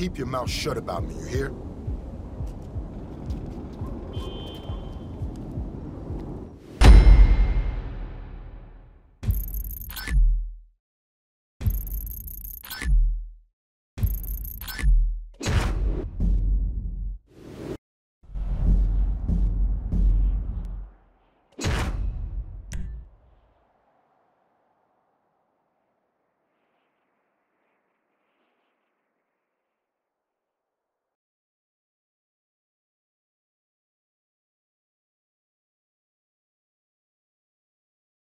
keep your mouth shut about me, you hear?